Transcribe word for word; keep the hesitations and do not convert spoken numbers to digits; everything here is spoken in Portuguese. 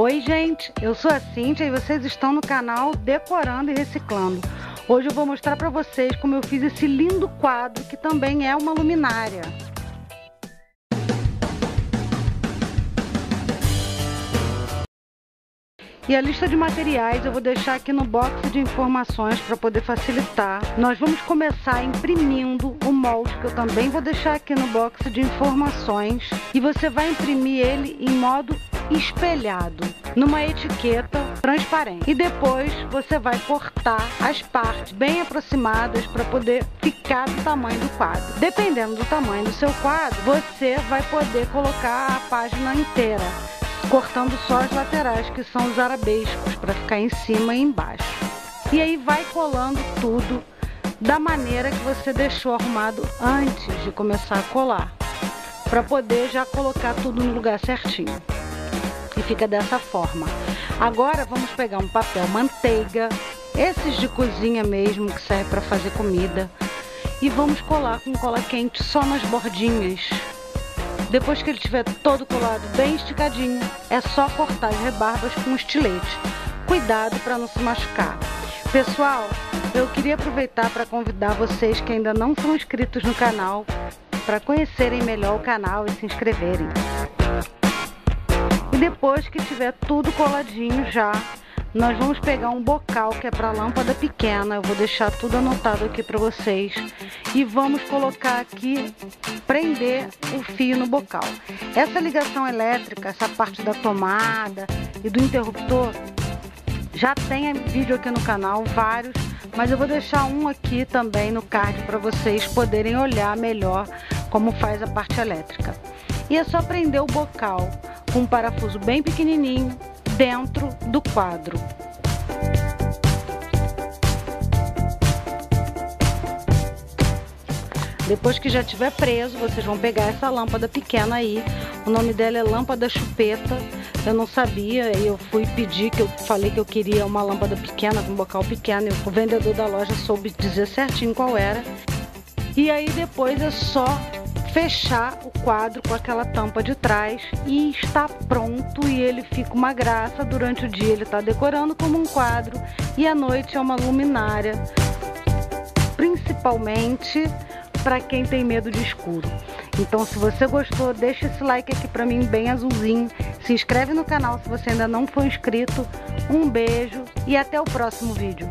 Oi gente, eu sou a Cíntia e vocês estão no canal Decorando e Reciclando. Hoje eu vou mostrar para vocês como eu fiz esse lindo quadro que também é uma luminária. E a lista de materiais eu vou deixar aqui no box de informações para poder facilitar. Nós vamos começar imprimindo o molde, que eu também vou deixar aqui no box de informações. E você vai imprimir ele em modo espelhado, numa etiqueta transparente. E depois você vai cortar as partes bem aproximadas para poder ficar do tamanho do quadro. Dependendo do tamanho do seu quadro, você vai poder colocar a página inteira, cortando só as laterais, que são os arabescos, para ficar em cima e embaixo. E aí vai colando tudo da maneira que você deixou arrumado antes de começar a colar, para poder já colocar tudo no lugar certinho. E fica dessa forma. Agora vamos pegar um papel manteiga, esses de cozinha mesmo, que serve para fazer comida, e vamos colar com cola quente só nas bordinhas. Depois que ele estiver todo colado, bem esticadinho, é só cortar as rebarbas com estilete. Cuidado para não se machucar. Pessoal, eu queria aproveitar para convidar vocês que ainda não são inscritos no canal para conhecerem melhor o canal e se inscreverem. E depois que tiver tudo coladinho já, nós vamos pegar um bocal que é para lâmpada pequena. Eu vou deixar tudo anotado aqui para vocês. E vamos colocar aqui, prender o fio no bocal. Essa ligação elétrica, essa parte da tomada e do interruptor, já tem vídeo aqui no canal, vários. Mas eu vou deixar um aqui também no card para vocês poderem olhar melhor como faz a parte elétrica. E é só prender o bocal com um parafuso bem pequenininho dentro do quadro. Depois que já tiver preso, vocês vão pegar essa lâmpada pequena aí. O nome dela é lâmpada chupeta. Eu não sabia, eu fui pedir, que eu falei que eu queria uma lâmpada pequena, com um bocal pequeno. O vendedor da loja soube dizer certinho qual era. E aí depois é só fechar o quadro com aquela tampa de trás e está pronto, e ele fica uma graça. Durante o dia ele está decorando como um quadro e à noite é uma luminária, principalmente para quem tem medo de escuro. Então, se você gostou, deixa esse like aqui para mim bem azulzinho, se inscreve no canal se você ainda não for inscrito. Um beijo e até o próximo vídeo.